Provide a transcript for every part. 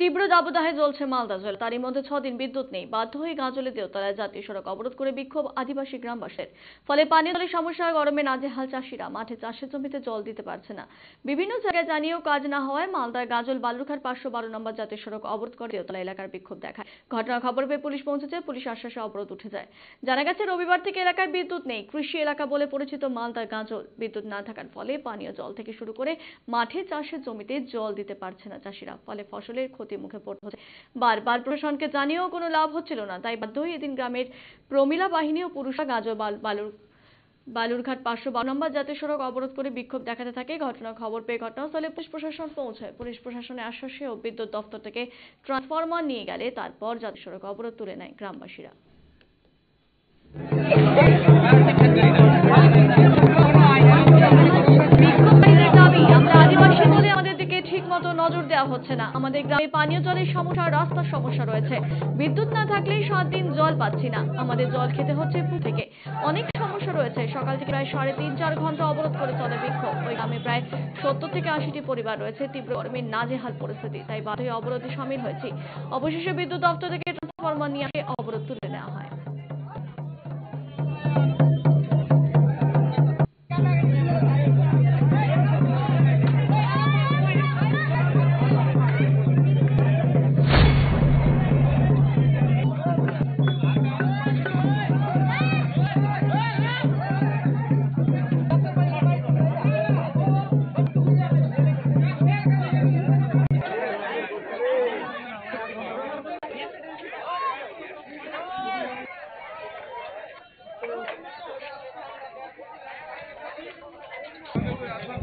তীব্র দাবদাহে জ্বলছে মালদা জেলা। তারই মধ্যে ৬ দিন বিদ্যুৎ নেই। বাধ্য হয়ে গাজলে দেওতলায় জাতীয় সড়ক অবরোধ করে বিক্ষোভ আদিবাসী গ্রামবাসীদের। ফলে পানীয় জলের সমস্যা, গরমে নাজেহাল চাষিরা, মাঠে চাষের জমিতে জল দিতে পারছে না। বিভিন্ন জায়গায় জানিয়েও কাজ না হওয়ায় মালদার গাজল বালুরঘাট ৫১২ নম্বর জাতীয় সড়ক অবরোধ করে দেওতলা এলাকার বিক্ষোভ দেখায়। ঘটনার খবর পেয়ে পুলিশ পৌঁছেছে। পুলিশ আশ্বাসে অবরোধ উঠে যায়। জানা গেছে রবিবার থেকে এলাকায় বিদ্যুৎ নেই। কৃষি এলাকা বলে পরিচিত মালদার গাজল। বিদ্যুৎ না থাকার ফলে পানীয় জল থেকে শুরু করে মাঠে চাষের জমিতে জল দিতে পারছে না চাষিরা। ফলে ফসলের ক্ষতি মুখে পড়তে হচ্ছে। বারবার প্রশাসনকে জানিয়েও কোনো লাভ হচ্ছিল না। তাই বাধ্য হয়ে এদিন গ্রামের প্রমিলা বাহিনী ও পুরুষরা গাজল বালুরঘাট ৫১২ নম্বর জাতীয় সড়ক অবরোধ করে বিক্ষোভ দেখাতে থাকে। ঘটনার খবর পেয়ে ঘটনাস্থলে পুলিশ প্রশাসন পৌঁছায়। পুলিশ প্রশাসনের আশ্বাসে ও বিদ্যুৎ দপ্তর থেকে ট্রান্সফরমার নিয়ে গেলে তারপর জাতীয় সড়ক অবরোধ তুলে নেয় গ্রামবাসীরা। নজর দেওয়া হচ্ছে না। আমাদের গ্রামে পানীয় জলের সমস্যা, রাস্তার সমস্যা রয়েছে। বিদ্যুৎ না থাকলে ৭ দিন জল পাচ্ছি না। আমাদের জল খেতে হচ্ছে পুকুর থেকে। অনেক সমস্যা রয়েছে। সকাল থেকে প্রায় ৩.৫-৪ ঘন্টা অবরোধ করে চলে বিক্ষোভ। ওই গ্রামে প্রায় ৭০ থেকে ৮০টি পরিবার রয়েছে। তীব্র গরমের নাজেহাল পরিস্থিতি। তাই বাধ্য হয়ে অবরোধে সামিল হয়েছি। অবশেষে বিদ্যুৎ দপ্তর থেকে ট্রান্সফরমার নিয়ে আসে, অবরোধ তুলে নেওয়া হয়।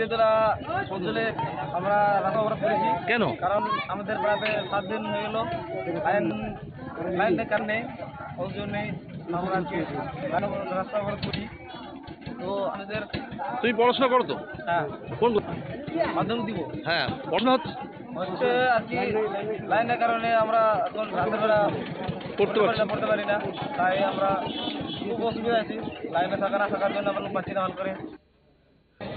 দেওতলা অঞ্চলে আমরা রাস্তা অবরোধ করেছি। কেন? কারণ আমাদের প্রায় 7 দিন হয়ে গেল লাইনের কারণে। ওই জন্যই আমরা রাস্তা অবরোধ করি। তো আমাদের তুই পড়াশোনা করতো? হ্যাঁ। কোন মাধ্যমিক দিব? হ্যাঁ। পড়াশোনা হচ্ছে আর কি লাইনের কারণে আমরা এখন রাত্রেবেলা পড়তে পারি না। তাই আমরা খুব অসুবিধা আছি। লাইনে থাকা না থাকার জন্য আমরা পাচ্ছি না ভালো করে।